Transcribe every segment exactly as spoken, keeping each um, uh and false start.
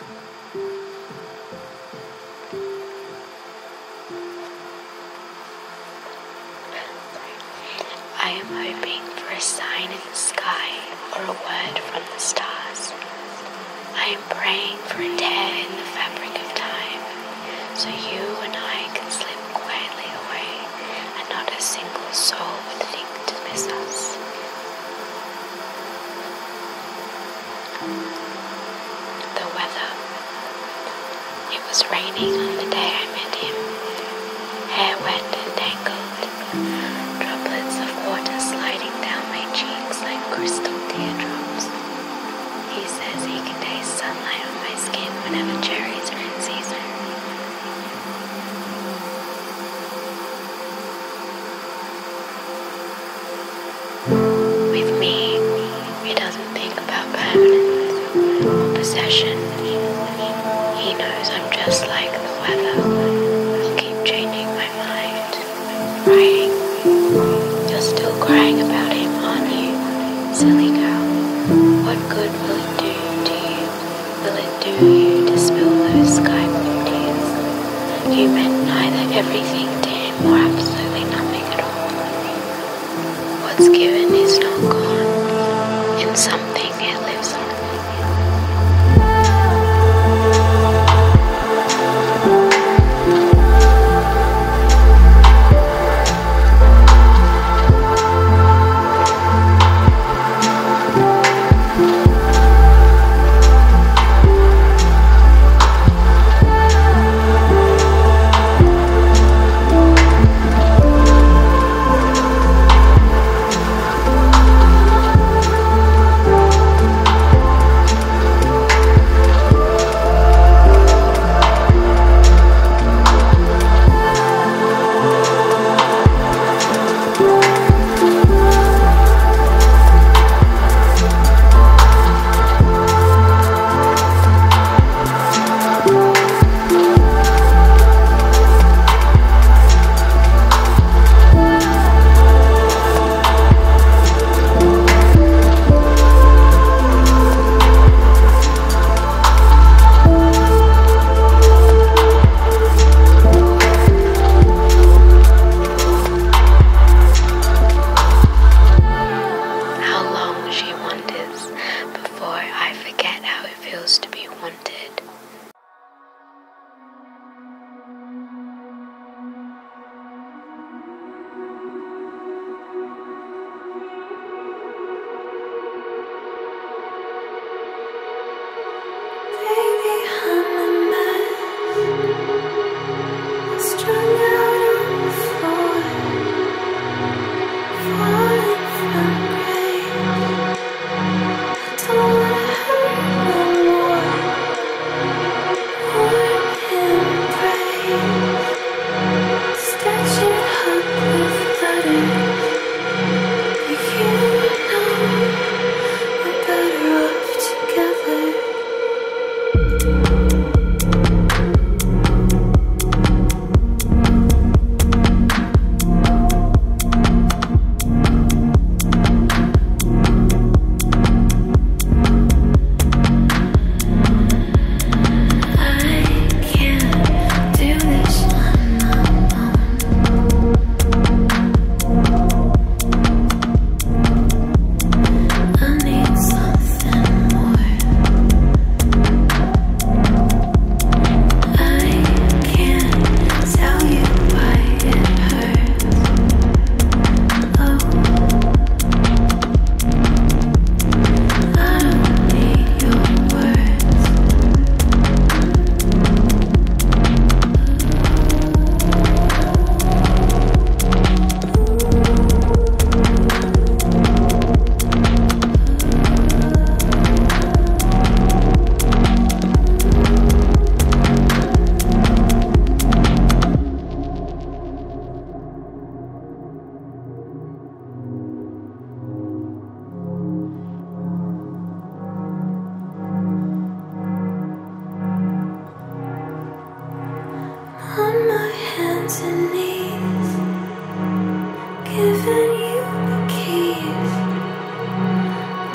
I am hoping for a sign in the sky or a word from the stars. I am praying for a tear in the fabric of time, so you and I can slip quietly away and not a single soul would think to miss us. The weather. It was raining on the day I met him, hair wet and tangled, droplets of water sliding down my cheeks like crystal teardrops. He says he can taste sunlight on my skin whenever cherries are in season. With me, he doesn't think about permanence or possession. He knows I'm just like the weather. I'll keep changing my mind, crying. You're still crying about him, aren't you? Silly girl. What good will it do to you? Will it do you to spill those sky blue tears? You meant neither everything to him or absolutely nothing at all. What's given is not gone. In something it lives on.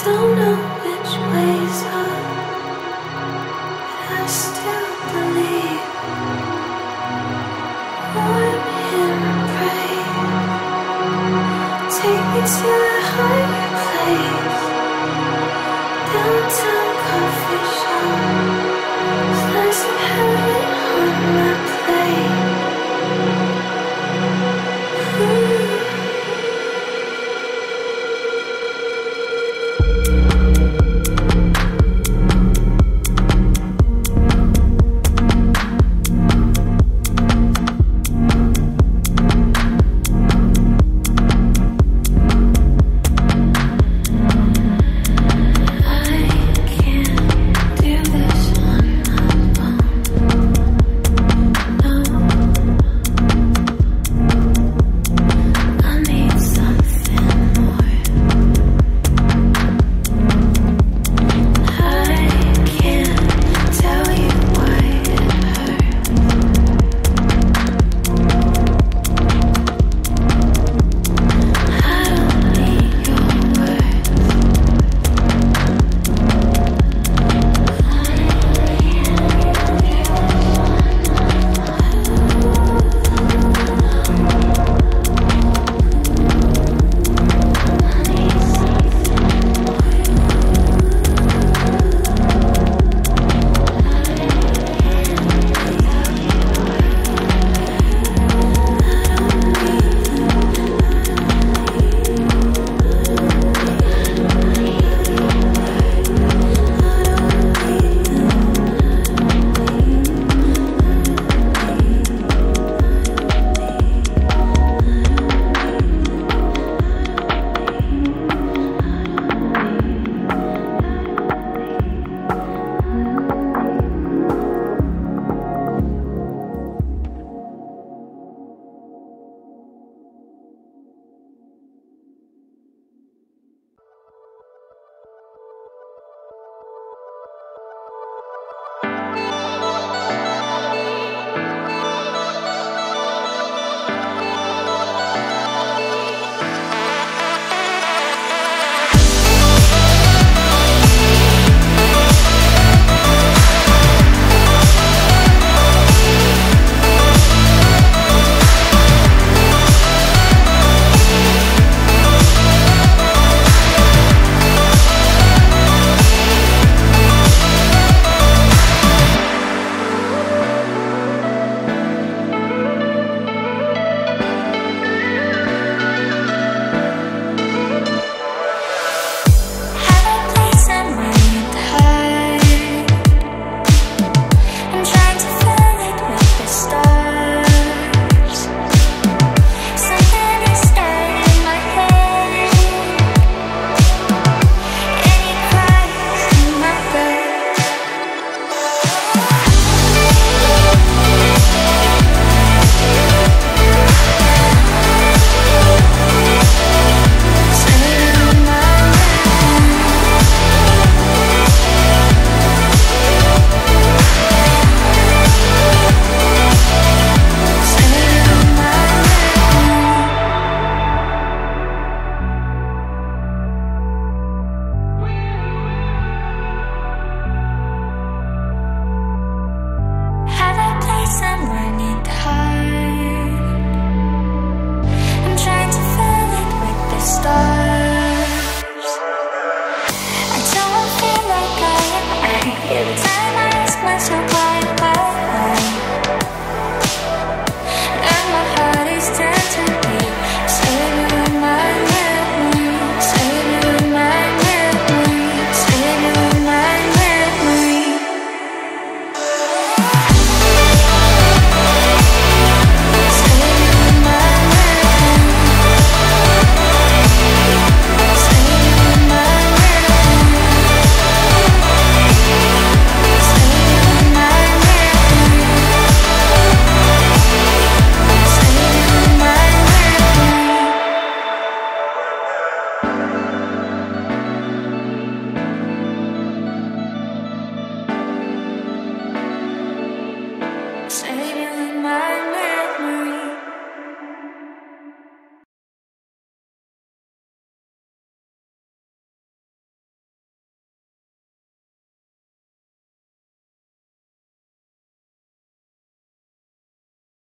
Don't know which way's up. my heart.